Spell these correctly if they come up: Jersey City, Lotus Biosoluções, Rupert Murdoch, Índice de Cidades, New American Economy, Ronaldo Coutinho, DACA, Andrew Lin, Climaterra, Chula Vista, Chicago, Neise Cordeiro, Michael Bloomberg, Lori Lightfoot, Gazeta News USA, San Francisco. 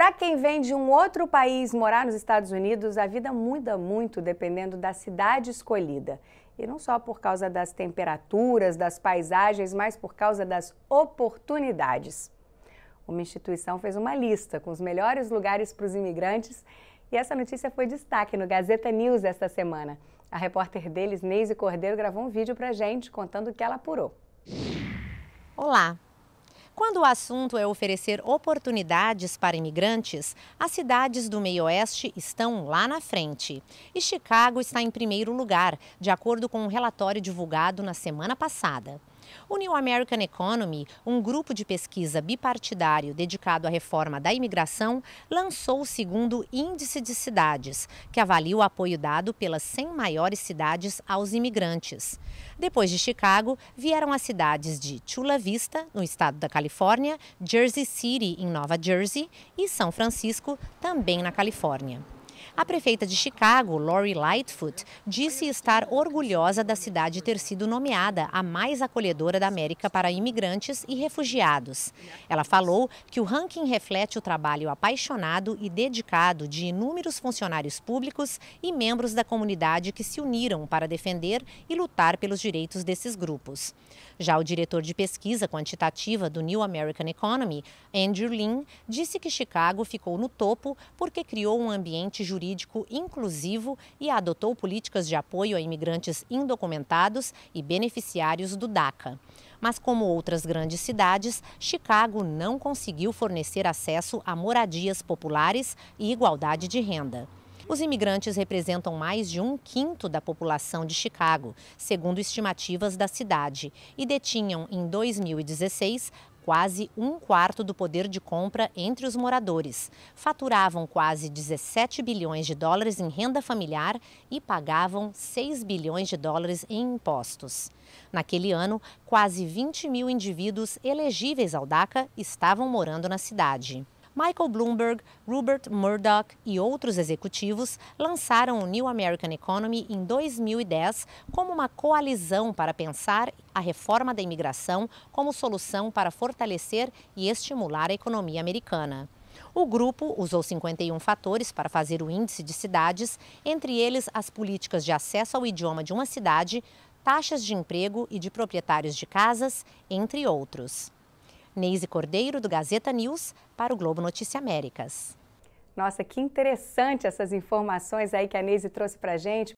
Para quem vem de um outro país morar nos Estados Unidos, a vida muda muito dependendo da cidade escolhida. E não só por causa das temperaturas, das paisagens, mas por causa das oportunidades. Uma instituição fez uma lista com os melhores lugares para os imigrantes e essa notícia foi destaque no Gazeta News esta semana. A repórter deles, Neise Cordeiro, gravou um vídeo para a gente contando o que ela apurou. Olá! Quando o assunto é oferecer oportunidades para imigrantes, as cidades do meio oeste estão lá na frente. E Chicago está em primeiro lugar, de acordo com um relatório divulgado na semana passada. O New American Economy, um grupo de pesquisa bipartidário dedicado à reforma da imigração, lançou o segundo Índice de Cidades, que avalia o apoio dado pelas 100 maiores cidades aos imigrantes. Depois de Chicago, vieram as cidades de Chula Vista, no estado da Califórnia, Jersey City, em Nova Jersey, e São Francisco, também na Califórnia. A prefeita de Chicago, Lori Lightfoot, disse estar orgulhosa da cidade ter sido nomeada a mais acolhedora da América para imigrantes e refugiados. Ela falou que o ranking reflete o trabalho apaixonado e dedicado de inúmeros funcionários públicos e membros da comunidade que se uniram para defender e lutar pelos direitos desses grupos. Já o diretor de pesquisa quantitativa do New American Economy, Andrew Lin, disse que Chicago ficou no topo porque criou um ambiente jurídico inclusivo e adotou políticas de apoio a imigrantes indocumentados e beneficiários do DACA. Mas como outras grandes cidades, Chicago não conseguiu fornecer acesso a moradias populares e igualdade de renda. Os imigrantes representam mais de 1/5 da população de Chicago, segundo estimativas da cidade, e detinham, em 2016, quase 1/4 do poder de compra entre os moradores. Faturavam quase 17 bilhões de dólares em renda familiar e pagavam 6 bilhões de dólares em impostos. Naquele ano, quase 20 mil indivíduos elegíveis ao DACA estavam morando na cidade. Michael Bloomberg, Rupert Murdoch e outros executivos lançaram o New American Economy em 2010 como uma coalizão para pensar a reforma da imigração como solução para fortalecer e estimular a economia americana. O grupo usou 51 fatores para fazer o índice de cidades, entre eles as políticas de acesso ao idioma de uma cidade, taxas de emprego e de proprietários de casas, entre outros. Neise Cordeiro, do Gazeta News, para o Globo Notícia Américas. Nossa, que interessante essas informações aí que a Neise trouxe para a gente.